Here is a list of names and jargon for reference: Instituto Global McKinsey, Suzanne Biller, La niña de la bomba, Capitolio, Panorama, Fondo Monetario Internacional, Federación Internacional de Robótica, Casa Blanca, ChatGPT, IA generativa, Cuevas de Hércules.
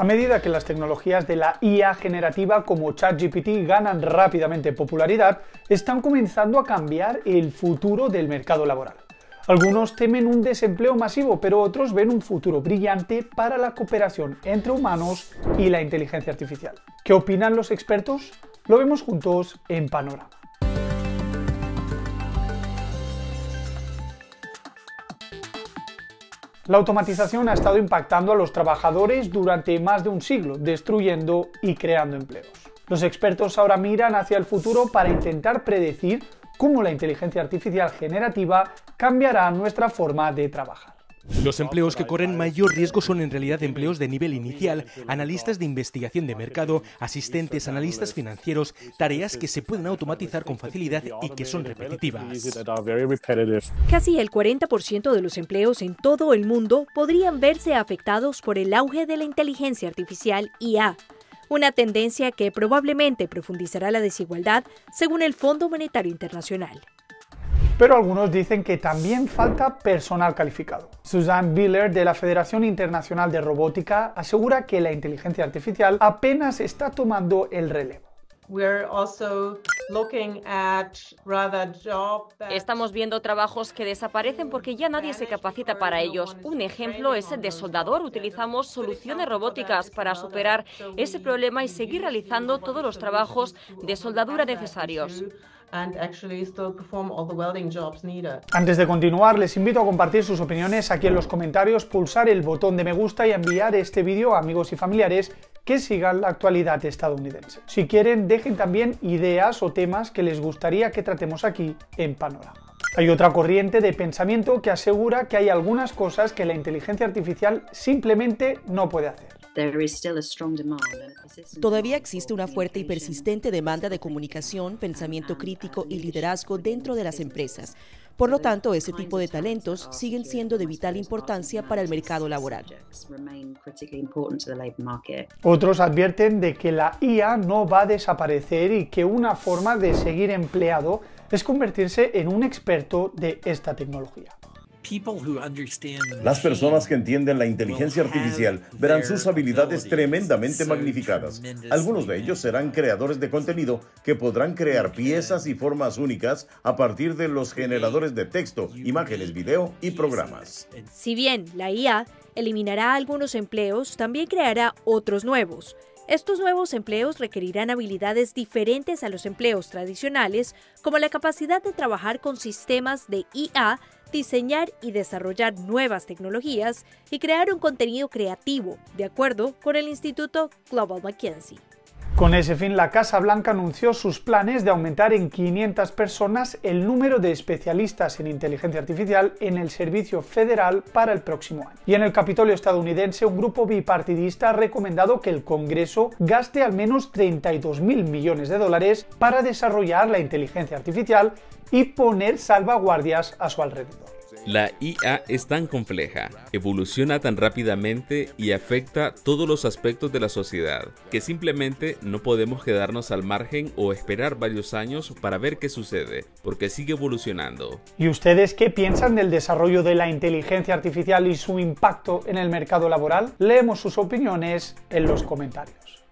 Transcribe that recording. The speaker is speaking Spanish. A medida que las tecnologías de la IA generativa como ChatGPT ganan rápidamente popularidad, están comenzando a cambiar el futuro del mercado laboral. Algunos temen un desempleo masivo, pero otros ven un futuro brillante para la cooperación entre humanos y la inteligencia artificial. ¿Qué opinan los expertos? Lo vemos juntos en Panorama. La automatización ha estado impactando a los trabajadores durante más de un siglo, destruyendo y creando empleos. Los expertos ahora miran hacia el futuro para intentar predecir cómo la inteligencia artificial generativa cambiará nuestra forma de trabajar. Los empleos que corren mayor riesgo son en realidad empleos de nivel inicial, analistas de investigación de mercado, asistentes, analistas financieros, tareas que se pueden automatizar con facilidad y que son repetitivas. Casi el 40% de los empleos en todo el mundo podrían verse afectados por el auge de la inteligencia artificial IA, una tendencia que probablemente profundizará la desigualdad, según el Fondo Monetario Internacional. Pero algunos dicen que también falta personal calificado. Suzanne Biller, de la Federación Internacional de Robótica, asegura que la inteligencia artificial apenas está tomando el relevo. Estamos viendo trabajos que desaparecen porque ya nadie se capacita para ellos. Un ejemplo es el de soldador. Utilizamos soluciones robóticas para superar ese problema y seguir realizando todos los trabajos de soldadura necesarios. Antes de continuar, les invito a compartir sus opiniones aquí en los comentarios, pulsar el botón de me gusta y enviar este vídeo a amigos y familiares que sigan la actualidad estadounidense. Si quieren, dejen también ideas o temas que les gustaría que tratemos aquí en Panorama. Hay otra corriente de pensamiento que asegura que hay algunas cosas que la inteligencia artificial simplemente no puede hacer. Todavía existe una fuerte y persistente demanda de comunicación, pensamiento crítico y liderazgo dentro de las empresas. Por lo tanto, ese tipo de talentos siguen siendo de vital importancia para el mercado laboral. Otros advierten de que la IA no va a desaparecer y que una forma de seguir empleado es convertirse en un experto de esta tecnología. Las personas que entienden la inteligencia artificial verán sus habilidades tremendamente magnificadas. Algunos de ellos serán creadores de contenido que podrán crear piezas y formas únicas a partir de los generadores de texto, imágenes, video y programas. Si bien la IA eliminará algunos empleos, también creará otros nuevos. Estos nuevos empleos requerirán habilidades diferentes a los empleos tradicionales, como la capacidad de trabajar con sistemas de IA, diseñar y desarrollar nuevas tecnologías y crear un contenido creativo, de acuerdo con el Instituto Global McKinsey. Con ese fin, la Casa Blanca anunció sus planes de aumentar en 500 personas el número de especialistas en inteligencia artificial en el servicio federal para el próximo año. Y en el Capitolio estadounidense, un grupo bipartidista ha recomendado que el Congreso gaste al menos $32.000 millones para desarrollar la inteligencia artificial y poner salvaguardias a su alrededor. La IA es tan compleja, evoluciona tan rápidamente y afecta todos los aspectos de la sociedad, que simplemente no podemos quedarnos al margen o esperar varios años para ver qué sucede, porque sigue evolucionando. ¿Y ustedes qué piensan del desarrollo de la inteligencia artificial y su impacto en el mercado laboral? Leemos sus opiniones en los comentarios.